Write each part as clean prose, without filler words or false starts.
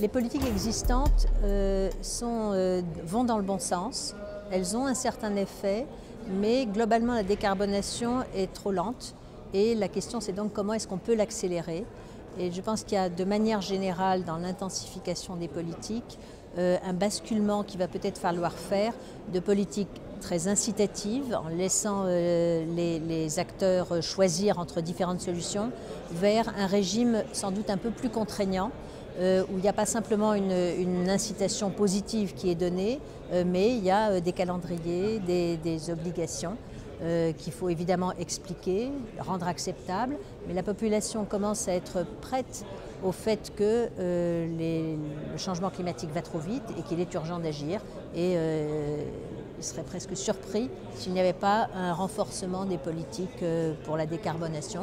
Les politiques existantes vont dans le bon sens, elles ont un certain effet, mais globalement la décarbonation est trop lente et la question c'est donc comment est-ce qu'on peut l'accélérer. Et je pense qu'il y a de manière générale dans l'intensification des politiques un basculement qui va peut-être falloir faire de politiques très incitatives en laissant les acteurs choisir entre différentes solutions vers un régime sans doute un peu plus contraignant où il n'y a pas simplement une incitation positive qui est donnée mais il y a des calendriers, des obligations. Qu'il faut évidemment expliquer, rendre acceptable, mais la population commence à être prête au fait que le changement climatique va trop vite et qu'il est urgent d'agir. Et il serait presque surpris s'il n'y avait pas un renforcement des politiques pour la décarbonation.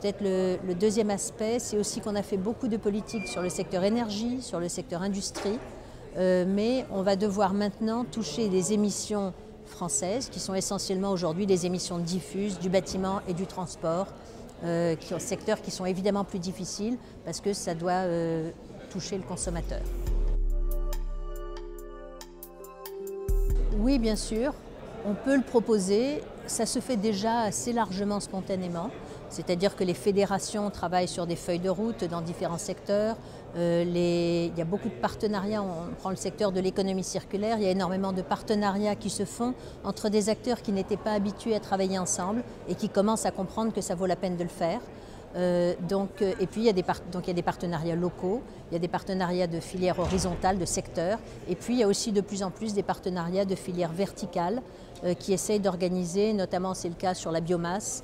Peut-être le deuxième aspect, c'est aussi qu'on a fait beaucoup de politiques sur le secteur énergie, sur le secteur industrie, mais on va devoir maintenant toucher les émissions françaises, qui sont essentiellement aujourd'hui des émissions diffuses du bâtiment et du transport, secteurs qui sont évidemment plus difficiles parce que ça doit toucher le consommateur. Oui, bien sûr, on peut le proposer, ça se fait déjà assez largement spontanément, c'est-à-dire que les fédérations travaillent sur des feuilles de route dans différents secteurs, il y a beaucoup de partenariats, on prend le secteur de l'économie circulaire, il y a énormément de partenariats qui se font entre des acteurs qui n'étaient pas habitués à travailler ensemble et qui commencent à comprendre que ça vaut la peine de le faire. Et puis il y a des partenariats locaux, il y a des partenariats de filières horizontales, de secteurs, et puis il y a aussi de plus en plus des partenariats de filières verticales qui essayent d'organiser, notamment c'est le cas sur la biomasse,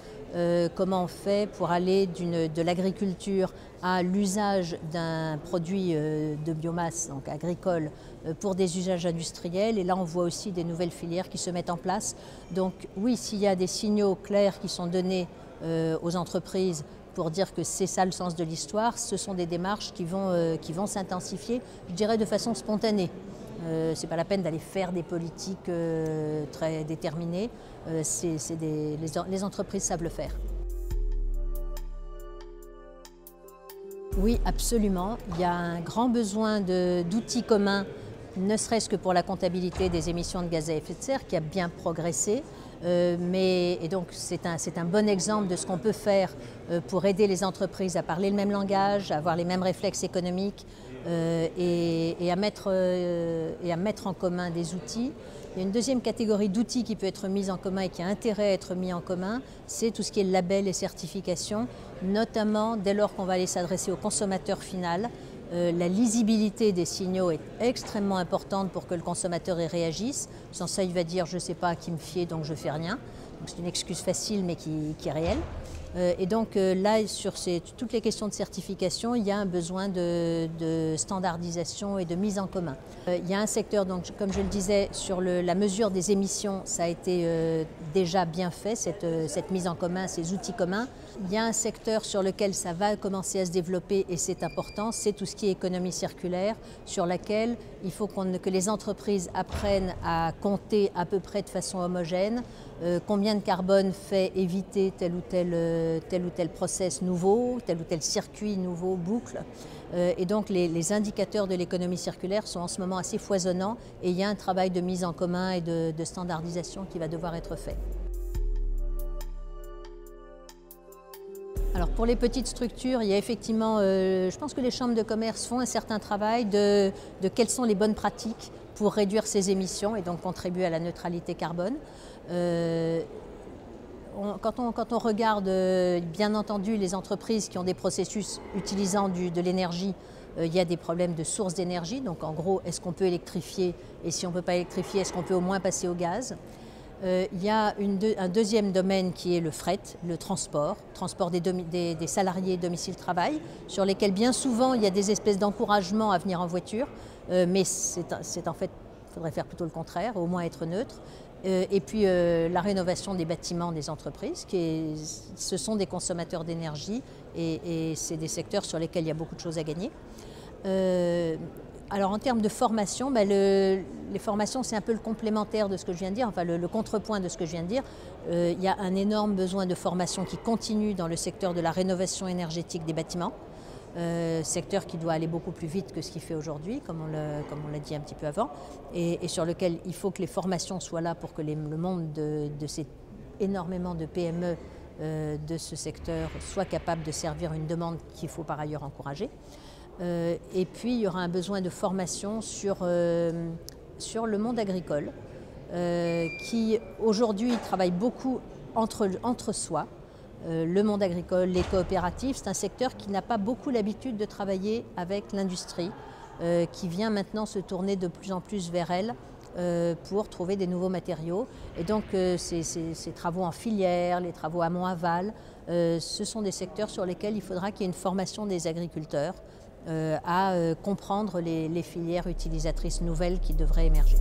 comment on fait pour aller de l'agriculture à l'usage d'un produit de biomasse, donc agricole, pour des usages industriels. Et là, on voit aussi des nouvelles filières qui se mettent en place. Donc oui, s'il y a des signaux clairs qui sont donnés aux entreprises pour dire que c'est ça le sens de l'histoire, ce sont des démarches qui vont s'intensifier, je dirais de façon spontanée. C'est pas la peine d'aller faire des politiques très déterminées, les entreprises savent le faire. Oui, absolument, il y a un grand besoin d'outils communs, ne serait-ce que pour la comptabilité des émissions de gaz à effet de serre qui a bien progressé. Et donc c'est un bon exemple de ce qu'on peut faire pour aider les entreprises à parler le même langage, à avoir les mêmes réflexes économiques et à mettre en commun des outils. Il y a une deuxième catégorie d'outils qui peut être mise en commun et qui a intérêt à être mis en commun, c'est tout ce qui est labels et certifications, notamment dès lors qu'on va aller s'adresser au consommateur final. La lisibilité des signaux est extrêmement importante pour que le consommateur y réagisse. Sans ça, il va dire « je ne sais pas à qui me fier, donc je ne fais rien ». C'est une excuse facile, mais qui est réelle. Là, sur toutes les questions de certification, il y a un besoin de standardisation et de mise en commun. Il y a un secteur, donc, comme je le disais, sur la mesure des émissions, ça a été déjà bien fait, cette mise en commun, ces outils communs. Il y a un secteur sur lequel ça va commencer à se développer, et c'est important, c'est tout ce qui est économie circulaire, sur laquelle il faut que les entreprises apprennent à compter à peu près de façon homogène, combien de carbone fait éviter tel ou tel process nouveau, tel ou tel circuit nouveau, boucle. Et donc les indicateurs de l'économie circulaire sont en ce moment assez foisonnants et il y a un travail de mise en commun et de standardisation qui va devoir être fait. Alors pour les petites structures, il y a effectivement, je pense que les chambres de commerce font un certain travail de quelles sont les bonnes pratiques pour réduire ces émissions et donc contribuer à la neutralité carbone. Quand on regarde, bien entendu, les entreprises qui ont des processus utilisant de l'énergie, il y a des problèmes de source d'énergie. Donc en gros, est-ce qu'on peut électrifier? Et si on ne peut pas électrifier, est-ce qu'on peut au moins passer au gaz? Il y a un deuxième domaine qui est le fret, le transport des salariés domicile-travail, sur lesquels bien souvent il y a des espèces d'encouragement à venir en voiture, mais c'est en fait, il faudrait faire plutôt le contraire, au moins être neutre. Et puis la rénovation des bâtiments des entreprises, ce sont des consommateurs d'énergie et c'est des secteurs sur lesquels il y a beaucoup de choses à gagner. Alors en termes de formation, les formations c'est un peu le complémentaire de ce que je viens de dire, enfin le contrepoint de ce que je viens de dire. Il y a un énorme besoin de formation qui continue dans le secteur de la rénovation énergétique des bâtiments. secteur qui doit aller beaucoup plus vite que ce qu'il fait aujourd'hui, comme on l'a dit un petit peu avant, et sur lequel il faut que les formations soient là pour que le monde de ces énormément de PME de ce secteur soit capable de servir une demande qu'il faut par ailleurs encourager. Et puis il y aura un besoin de formation sur, sur le monde agricole qui aujourd'hui travaille beaucoup entre soi. Le monde agricole, les coopératives, c'est un secteur qui n'a pas beaucoup l'habitude de travailler avec l'industrie, qui vient maintenant se tourner de plus en plus vers elle pour trouver des nouveaux matériaux. Et donc ces travaux en filière, les travaux amont-aval, ce sont des secteurs sur lesquels il faudra qu'il y ait une formation des agriculteurs à comprendre les filières utilisatrices nouvelles qui devraient émerger.